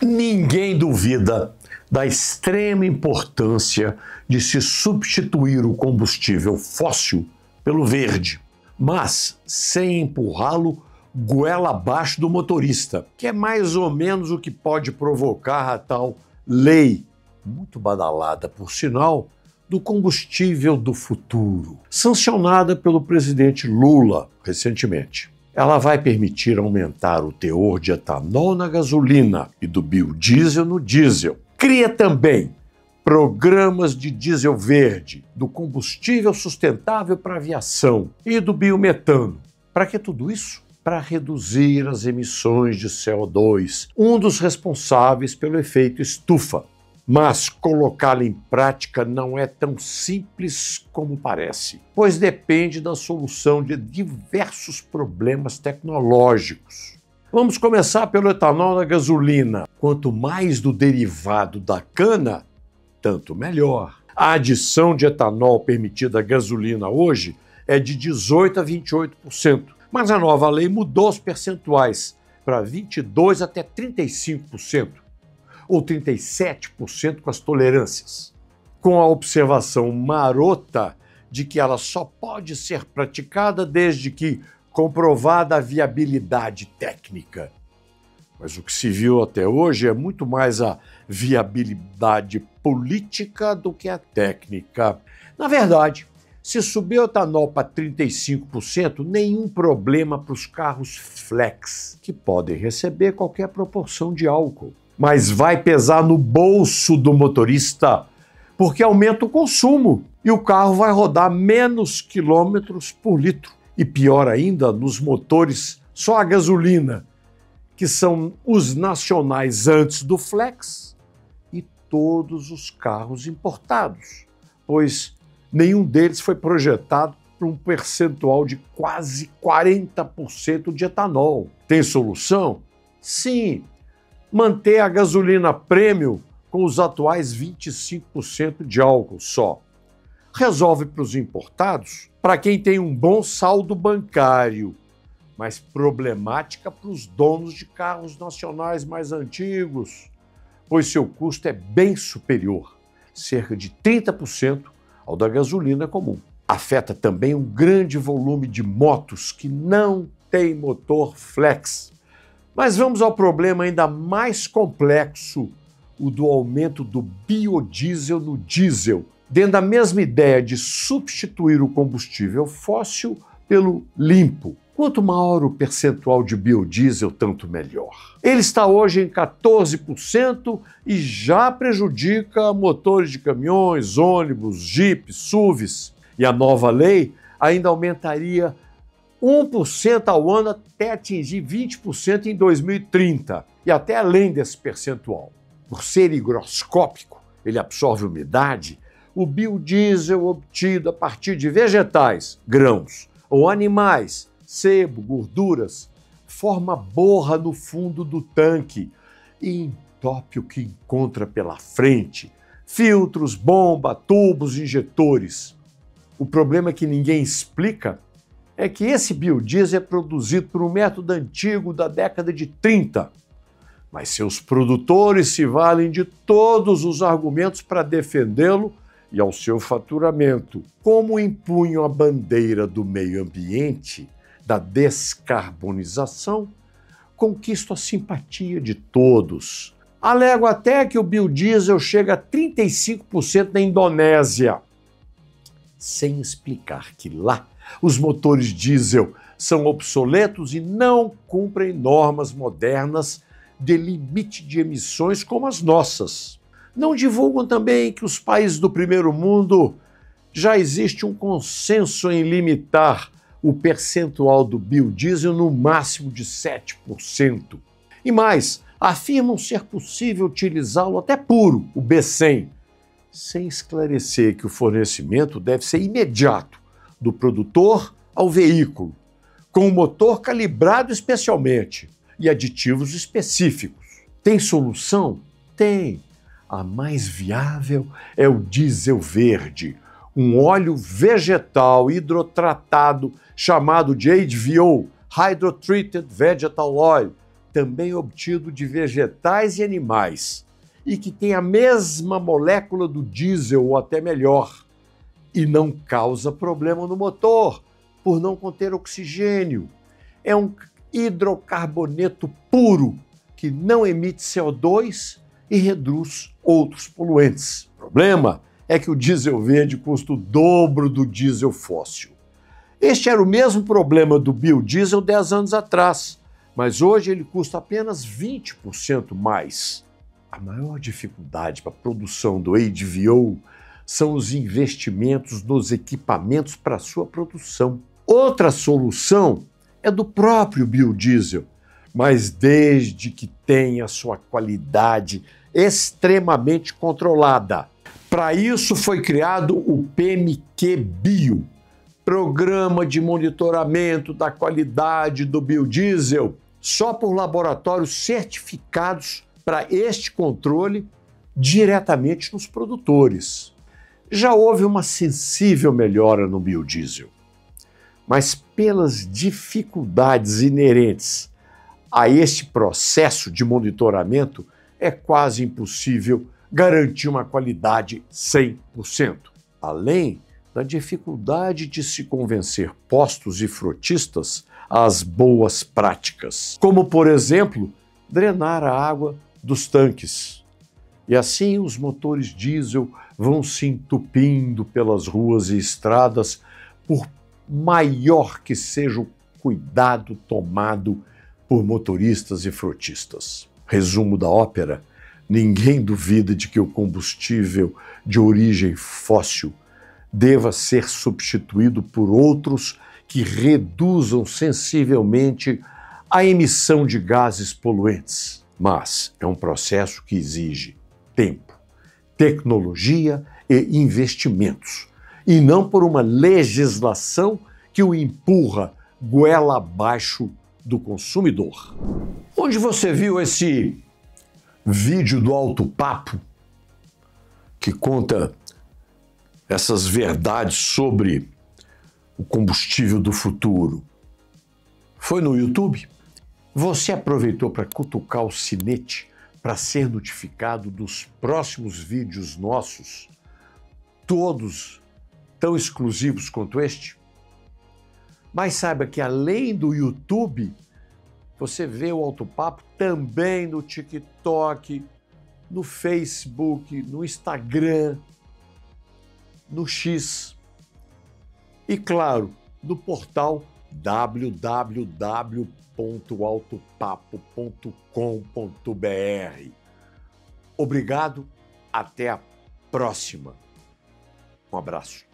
Ninguém duvida da extrema importância de se substituir o combustível fóssil pelo verde, mas sem empurrá-lo goela abaixo do motorista, que é mais ou menos o que pode provocar a tal lei, muito badalada por sinal, do combustível do futuro, sancionada pelo presidente Lula recentemente. Ela vai permitir aumentar o teor de etanol na gasolina e do biodiesel no diesel. Cria também programas de diesel verde, do combustível sustentável para aviação e do biometano. Para que tudo isso? Para reduzir as emissões de CO2, um dos responsáveis pelo efeito estufa. Mas colocá-la em prática não é tão simples como parece, pois depende da solução de diversos problemas tecnológicos. Vamos começar pelo etanol na gasolina. Quanto mais do derivado da cana, tanto melhor. A adição de etanol permitida à gasolina hoje é de 18% a 28%, mas a nova lei mudou os percentuais para 22% até 35%. Ou 37% com as tolerâncias, com a observação marota de que ela só pode ser praticada desde que comprovada a viabilidade técnica. Mas o que se viu até hoje é muito mais a viabilidade política do que a técnica. Na verdade, se subir o etanol para 35%, nenhum problema para os carros flex, que podem receber qualquer proporção de álcool. Mas vai pesar no bolso do motorista, porque aumenta o consumo e o carro vai rodar menos quilômetros por litro. E pior ainda, nos motores só a gasolina, que são os nacionais antes do flex e todos os carros importados, pois nenhum deles foi projetado para um percentual de quase 40% de etanol. Tem solução? Sim. Manter a gasolina premium com os atuais 25% de álcool só. Resolve para os importados, para quem tem um bom saldo bancário, mas problemática para os donos de carros nacionais mais antigos, pois seu custo é bem superior, cerca de 30% ao da gasolina comum. Afeta também um grande volume de motos que não tem motor flex. Mas vamos ao problema ainda mais complexo, o do aumento do biodiesel no diesel, dentro da mesma ideia de substituir o combustível fóssil pelo limpo. Quanto maior o percentual de biodiesel, tanto melhor. Ele está hoje em 14% e já prejudica motores de caminhões, ônibus, jipes, SUVs. E a nova lei ainda aumentaria 1% ao ano até atingir 20% em 2030, e até além desse percentual. Por ser higroscópico, ele absorve umidade, o biodiesel obtido a partir de vegetais, grãos ou animais, sebo, gorduras, forma borra no fundo do tanque e entope o que encontra pela frente, filtros, bomba, tubos, injetores. O problema que ninguém explica é que esse biodiesel é produzido por um método antigo da década de 30, mas seus produtores se valem de todos os argumentos para defendê-lo e ao seu faturamento, como empunham a bandeira do meio ambiente, da descarbonização, conquistam a simpatia de todos. Alego até que o biodiesel chega a 35% na Indonésia, sem explicar que lá os motores diesel são obsoletos e não cumprem normas modernas de limite de emissões como as nossas. Não divulgam também que os países do primeiro mundo já existe um consenso em limitar o percentual do biodiesel no máximo de 7%. E mais, afirmam ser possível utilizá-lo até puro, o B100, sem esclarecer que o fornecimento deve ser imediato, do produtor ao veículo, com o motor calibrado especialmente e aditivos específicos. Tem solução? Tem. A mais viável é o diesel verde, um óleo vegetal hidrotratado chamado de HVO, Hydro-Treated Vegetal Oil, também obtido de vegetais e animais e que tem a mesma molécula do diesel ou até melhor e não causa problema no motor por não conter oxigênio. É um hidrocarboneto puro que não emite CO2 e reduz outros poluentes. O problema é que o diesel verde custa o dobro do diesel fóssil. Este era o mesmo problema do biodiesel 10 anos atrás, mas hoje ele custa apenas 20% mais. A maior dificuldade para a produção do HVO são os investimentos nos equipamentos para sua produção. Outra solução é do próprio biodiesel, mas desde que tenha sua qualidade extremamente controlada. Para isso foi criado o PMQ Bio, Programa de Monitoramento da Qualidade do Biodiesel, só por laboratórios certificados para este controle diretamente nos produtores. Já houve uma sensível melhora no biodiesel, mas pelas dificuldades inerentes a este processo de monitoramento, é quase impossível garantir uma qualidade 100%. Além da dificuldade de se convencer postos e frotistas às boas práticas, como, por exemplo, drenar a água dos tanques. E assim os motores diesel vão se entupindo pelas ruas e estradas, por maior que seja o cuidado tomado por motoristas e frotistas. Resumo da ópera, ninguém duvida de que o combustível de origem fóssil deva ser substituído por outros que reduzam sensivelmente a emissão de gases poluentes. Mas é um processo que exige tempo, tecnologia e investimentos, e não por uma legislação que o empurra goela abaixo do consumidor. Onde você viu esse vídeo do AutoPapo que conta essas verdades sobre o combustível do futuro? Foi no YouTube? Você aproveitou para cutucar o sinete para ser notificado dos próximos vídeos nossos, todos tão exclusivos quanto este? Mas saiba que além do YouTube, você vê o AutoPapo também no TikTok, no Facebook, no Instagram, no X e, claro, no portal www.autopapo.com.br. Obrigado, até a próxima. Um abraço.